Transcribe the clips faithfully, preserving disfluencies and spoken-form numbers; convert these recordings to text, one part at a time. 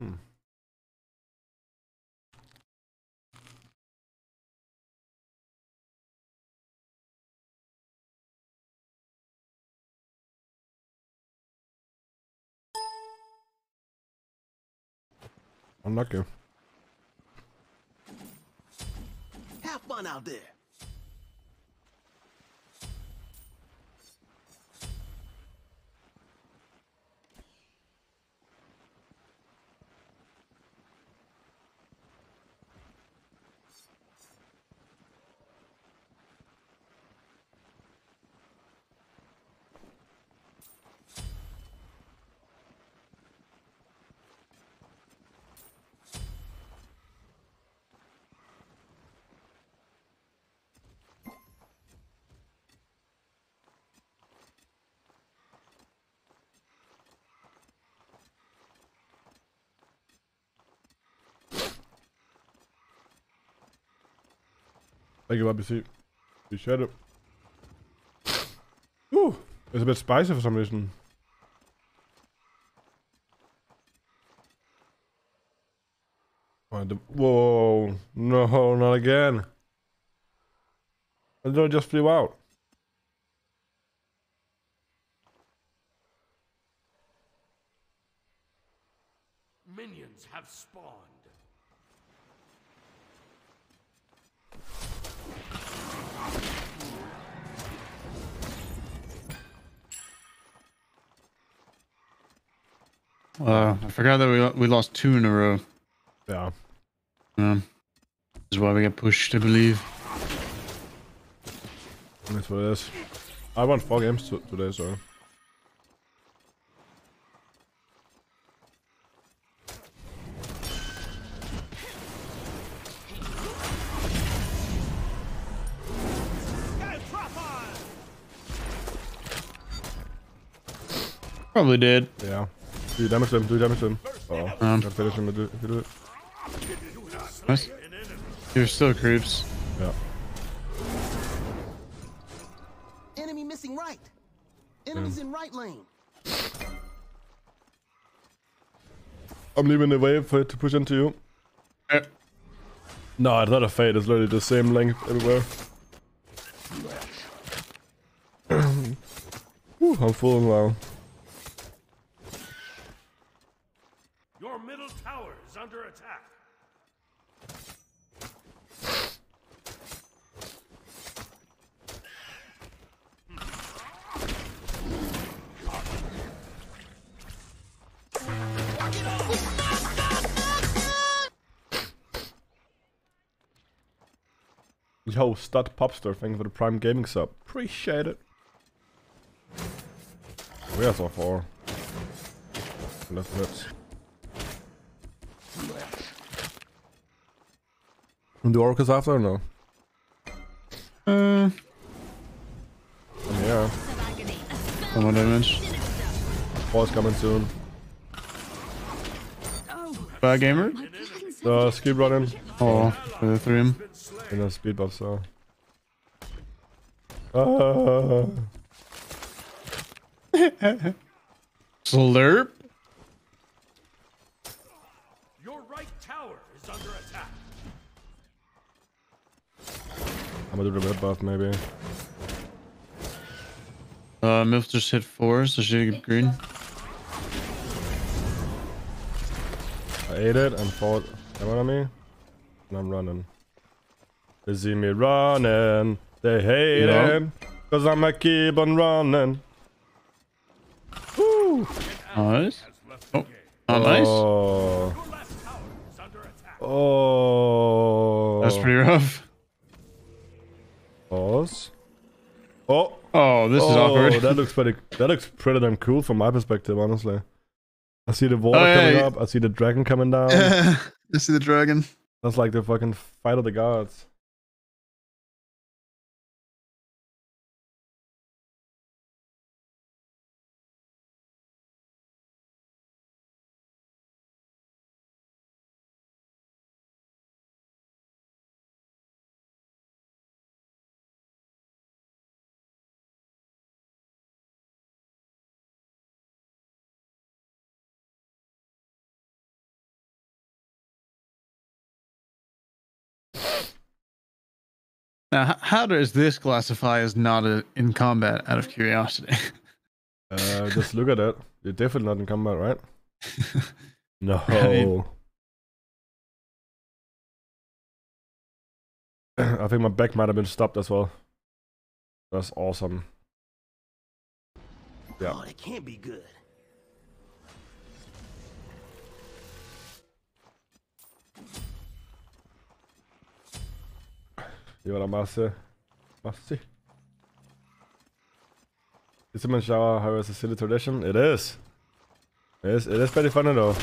Hmm. Unlucky. Have fun out there. Thank you, L B C. Appreciate it. Ooh, it's a bit spicy for some reason. Whoa, no, not again. I thought it just flew out. Minions have spawned. Uh, I forgot that we we lost two in a row. Yeah. Yeah. This is why we got pushed, I believe. That's what it is. I won four games today, so. Probably did. Yeah. Do you damage them, do you damage them. Oh, um, I finish him if you do it. Nice. You're still creeps. Yeah. Enemy missing right. Enemies mm. in right lane. I'm leaving the wave for it to push into you. Yeah. No, it's not a fade, it's literally the same length everywhere. Whew, I'm full now. Under attack. Yo, Stud Popster, thank you for the Prime Gaming sub. Appreciate it. We are so far. Left hits. Do orcas after or no? Uh, yeah. Some more damage. Ball's coming soon. Bad gamer? The speed running. Oh, the three him. And the speed buff, so. Uh. Slurp. Your right tower is under attack. I'm gonna do the red buff, maybe. Uh, Milf just hit four, so she get green. I ate it and fought everyone on me. And I'm running. They see me running. They hate no. him. Cause I'ma keep on running. Woo! Nice. Oh, oh nice. Oh. Oh. That's pretty rough. Pause. Oh, oh, this oh, is awkward. That looks pretty. That looks pretty damn cool from my perspective, honestly. I see the water oh, yeah, coming yeah. up. I see the dragon coming down. Yeah, I see the dragon. That's like the fucking fight of the gods. Now, how does this classify as not a, in combat, out of curiosity? uh, just look at that. You're definitely not in combat, right? No. I, mean, I think my back might have been stopped as well. That's awesome. Yeah. Oh, that can't be good. Göra masse, masse. Is it Manchower, however, a silly tradition? It is. It is. It is pretty funny though.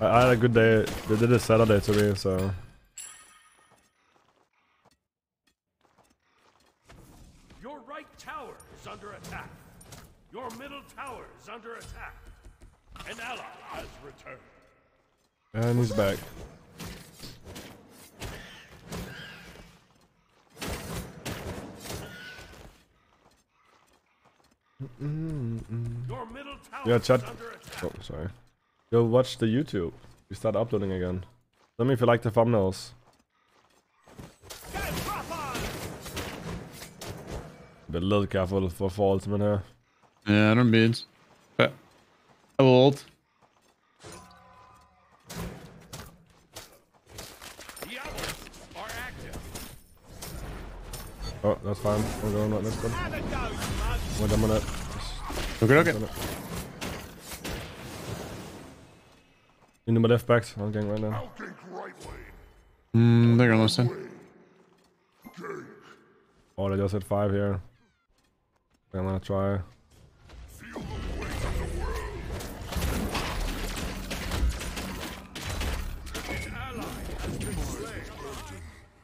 I, I had a good day. They did it Saturday to me, so. Your right tower is under attack. Your middle tower is under attack. An ally has returned. And he's back. Mm -mm. Your middle tower yeah, chat. Oh, sorry. Go watch the YouTube. We start uploading again. Let me if you like the thumbnails. Be a little careful for for ultimate here. Yeah, I don't beans. But I will ult. The others are active. Oh, that's fine. We're going right next one. Wait a minute. Okay, okay. Into my left backs. I'm getting right now. Hmm, they're gonna listen. Oh, they just hit five here. I'm gonna try.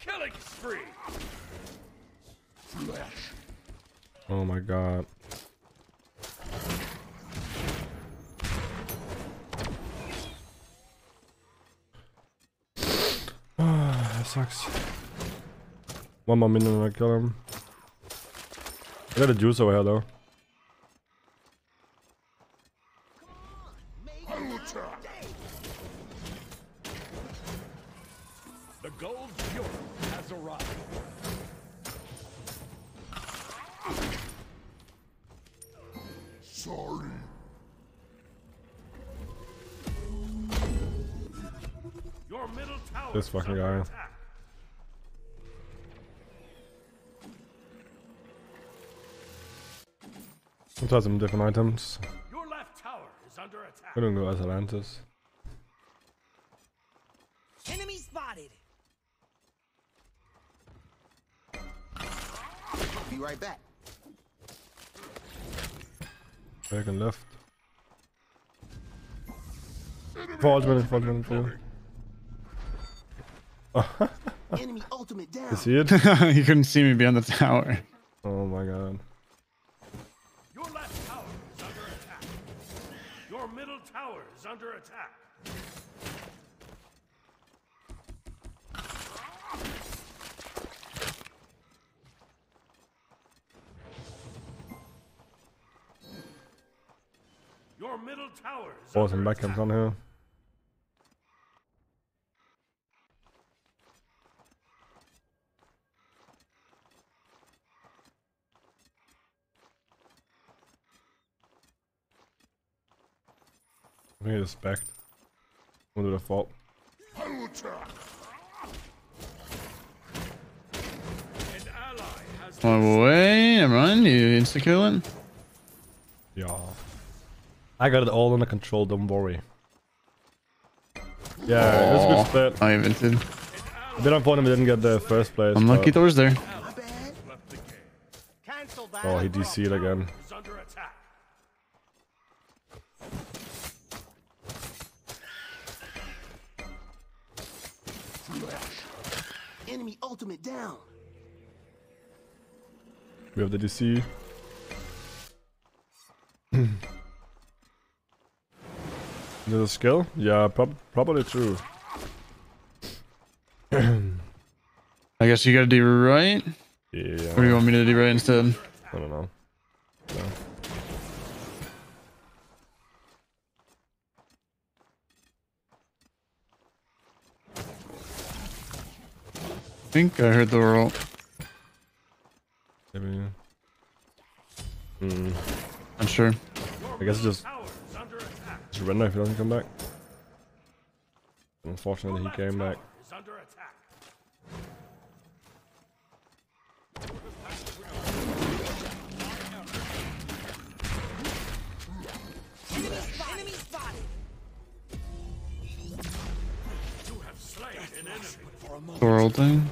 Killing spree. Oh my god. That sucks. One more minute and I kill him. I got a juice over here though. The gold fuel has arrived. Sorry. Your middle tower. This fucking guy. Attack. We'll try some different items. Your left tower is under attack. We don't go as Atlantis. Enemy spotted. Be right back. Back and left. Four ultimate, four ultimate, four. Enemy ultimate down. You see it? You couldn't see me beyond the tower. Oh my god. Your left tower is under attack. Your middle tower is under attack. Your middle tower is awesome. Back comes on here. I think it's back. Under the fault. An ally has oh wait, I'm running. You insta killing? Yeah. I got it all under control, don't worry. Yeah, that's a good stat. I invented. I did unfortunately didn't get the first place. Unlucky doors there. Oh, he D C'd again. Enemy ultimate down. We have the D C. Is it a skill? Yeah, prob probably true. I guess you gotta do right? Yeah. What do you want me to do right instead? I don't know. No. I think I heard the roll. sure. I guess just surrender if he doesn't come back. Unfortunately, he came back. World thing.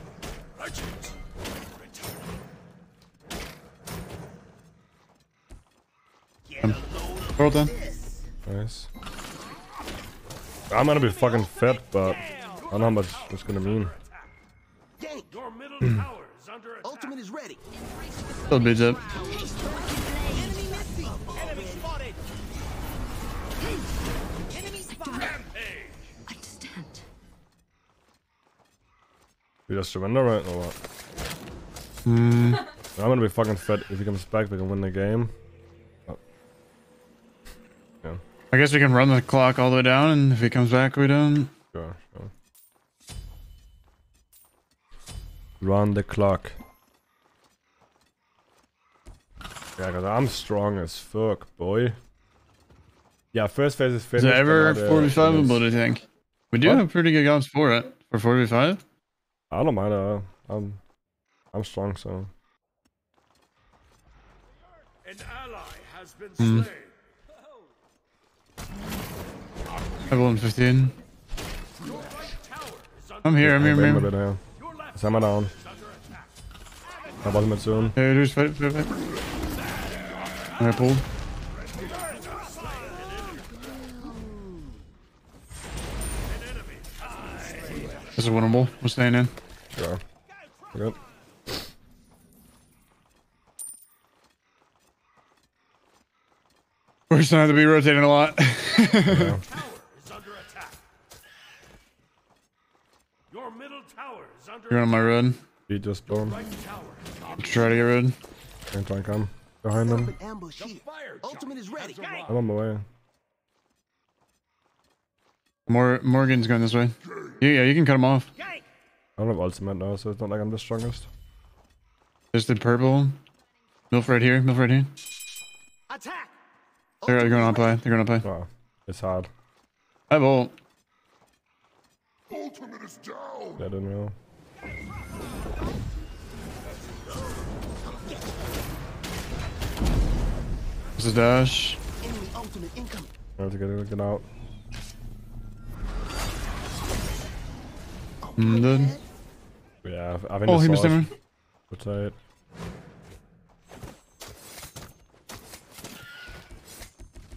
World thing. Nice. I'm gonna be fucking fed, but I don't know how much that's gonna mean. Your middle tower is under attack. Ultimate is ready. That'll be it. We just surrender right or what? Mm. I'm gonna be fucking fed. If he comes back, we can win the game. Oh. Yeah. I guess we can run the clock all the way down, and if he comes back, we don't. Sure, sure. Run the clock. Yeah, cause I'm strong as fuck, boy. Yeah, first phase is finished. Is it ever forty-five able, do you think? We do what? Have pretty good guns for it. For forty-five? I don't mind. Uh, I'm, I'm strong, so. An ally has been mm. slain. Everyone fifteen. I'm here. I'm here, man. I'm down. I'm down. I bought him soon. Hey, lose fight, fight, fight. I pulled. This is winnable. We're staying in. Sure. Good. We're just gonna have to be rotating a lot. Yeah. You're on my run. He just boom. Try to get rid. Can't try and come behind them. Ultimate is ready. I'm on my way. More Morgan's going this way. Yeah, you can cut him off. I don't have ultimate now, so it's not like I'm the strongest. There's the purple. Milfred here, Milfred here. Attack. They're going on play. They're going on play. Wow, it's hard. I bolt. Ultimate is down. I didn't know. This is dash. Enemy ultimate incoming. I have to get it, get out. Mm, then. Yeah, I've been. Oh, he missed him. What's that?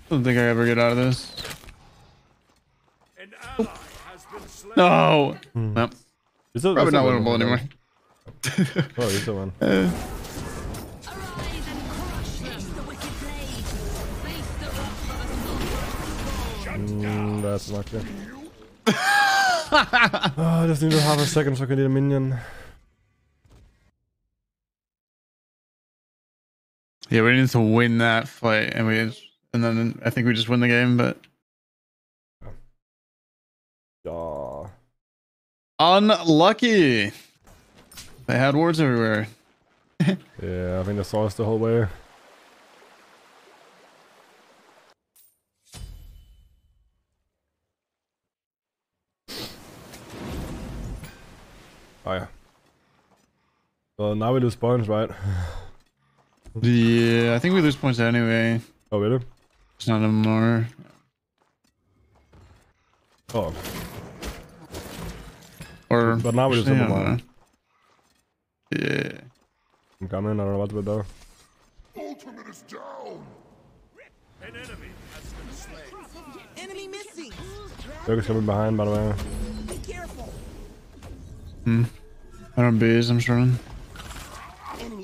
Don't think I ever get out of this. An ally has been slain. No. Hmm. Nope. It's a, probably it's not winnable anymore. Oh, he's the one. Uh. Mm, that's not good. Oh, I just need to have a second so I can get a minion. Yeah, we need to win that fight, and we and then I think we just win the game. But uh. unlucky, they had wards everywhere. Yeah, I think they saw us the whole way. Oh yeah. Well, now we lose points, right? Yeah, I think we lose points anyway. Oh, really? It's not anymore. Oh. Or but now we lose some more. Yeah. I'm coming. I don't know what to do. Ultimate is down. An enemy has been slain. Enemy missing. Dirk's coming behind, by the way. Be careful. Hmm. I don't bees, I'm running.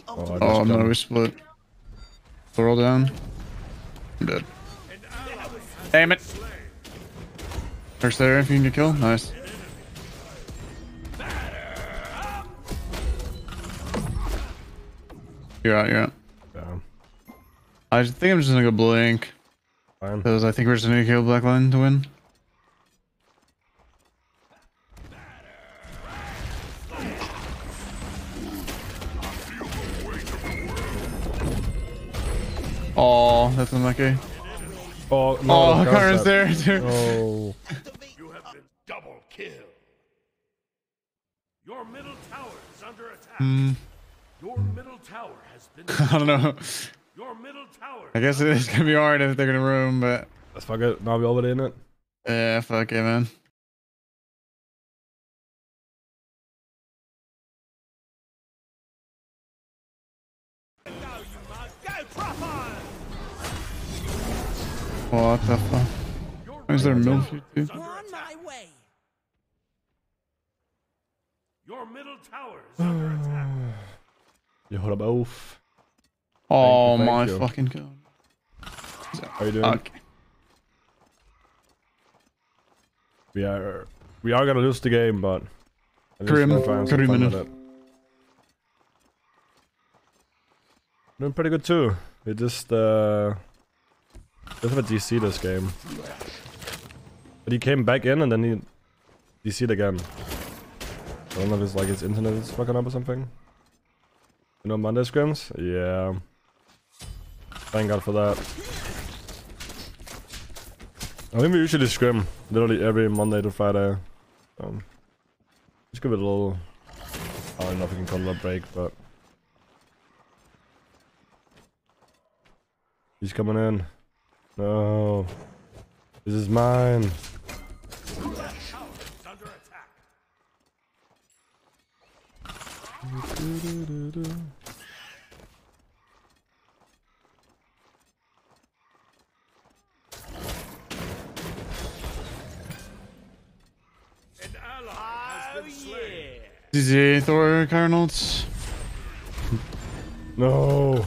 Oh, oh no, we split. We're all down. I'm dead. Damn it. First there if you can get killed. Nice. You're out, you're out. Damn. I think I'm just gonna go blink. Because I think we're just gonna kill Black Line to win. Oh, that's unlucky. Oh, no, oh Karen's there. Oh. You have been double killed. Your middle tower is under attack. Mm. Your middle tower has been. I don't know. Your middle tower. I guess it's gonna be hard if they're gonna roam, but let's fuck it. Now we already in it. Yeah, fuck it, man. What the fuck? Why is there mildew too? Your middle tower is under attack. You hold up, oof. Oh thank you, thank my you. Fucking god. How are you doing? Okay. We are we are gonna lose the game, but Grim, three minutes. Doing pretty good too. We just uh just have a D C this game. But he came back in and then he D C'd again. I don't know if it's like his internet is fucking up or something. You know Monday scrims? Yeah. Thank God for that. I think we usually scrim literally every Monday to Friday. Um, just give it a little. I don't know if we can call it a break, but he's coming in. No, this is mine. D Z Thor Carnolds. No.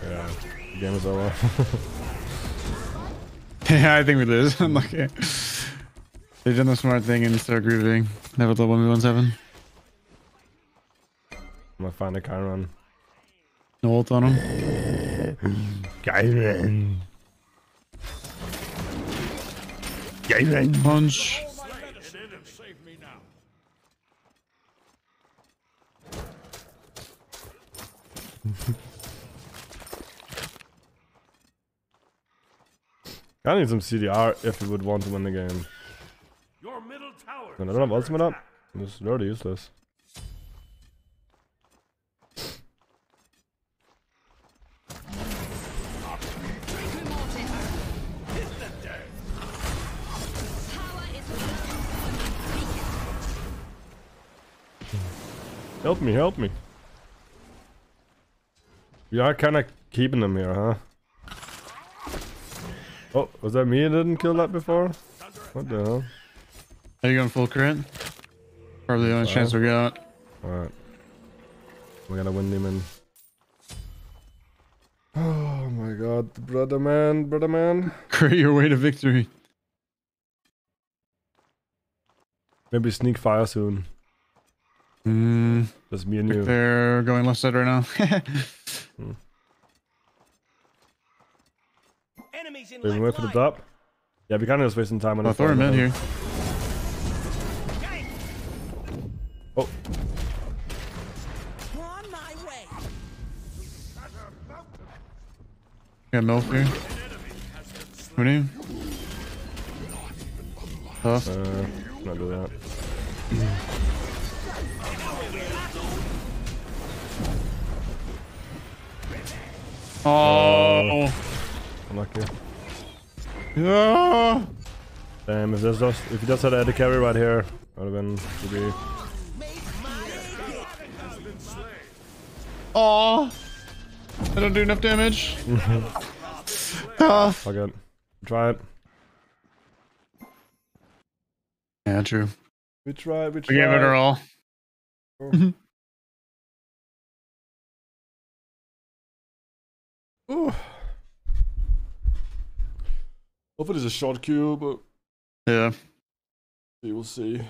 Yeah, the game is over. Yeah, I think we lose. I'm okay. They've done the smart thing and start grooving. Never the one v one seven. I'm gonna find a Chiron. No ult on him. Chiron. Chiron. Punch. I need some C D R if you would want to win the game. Your middle tower. I don't have ultimate up. This is already useless. Help me, help me. We are kind of keeping them here, huh? Oh, was that me that didn't kill that before? What the hell? Are you going full crit? Probably the only wow. chance we got. Alright. We gotta win them in. Oh my god, brother man, brother man. Crit your way to victory. Maybe sneak fire soon. Hmm. Just me and you. They're going left side right now. hmm. They went for the top. Yeah, we kind of just wasting time on the Thor mid here. Oh. On my way. Got milk here. What do you? Huh? Uh, not do that. Oh. Uh, unlucky. Yeah. Damn, if there's just if he just had a carry right here, I would have been to be. Oh, I don't do enough damage. Tough. Fuck it. Try it. Yeah, true. We tried. We tried. We gave it our all. Oh. Ooh. Hopefully it's a short queue, but yeah, we will see.